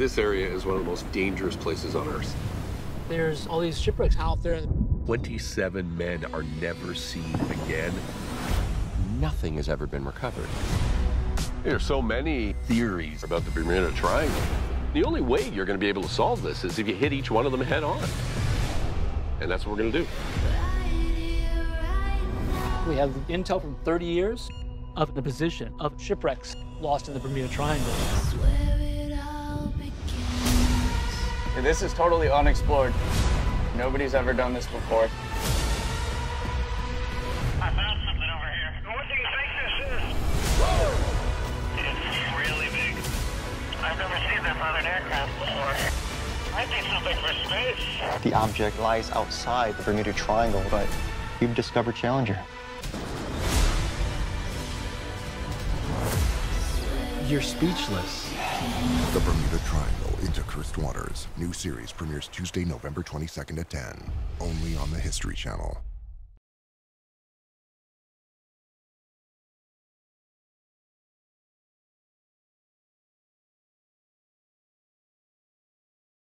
This area is one of the most dangerous places on Earth. There's all these shipwrecks out there. 27 men are never seen again. Nothing has ever been recovered. There are so many theories about the Bermuda Triangle. The only way you're going to be able to solve this is if you hit each one of them head on. And that's what we're going to do. We have intel from 30 years of the position of shipwrecks lost in the Bermuda Triangle. And this is totally unexplored. Nobody's ever done this before. I found something over here. What do you think this is? Whoa. It's really big. I've never seen this on an aircraft before. I think something for space. The object lies outside the Bermuda Triangle, but you've discovered Challenger. You're speechless. The Bermuda Triangle, Into Cursed Waters. New series premieres Tuesday, November 22nd at 10. Only on the History Channel.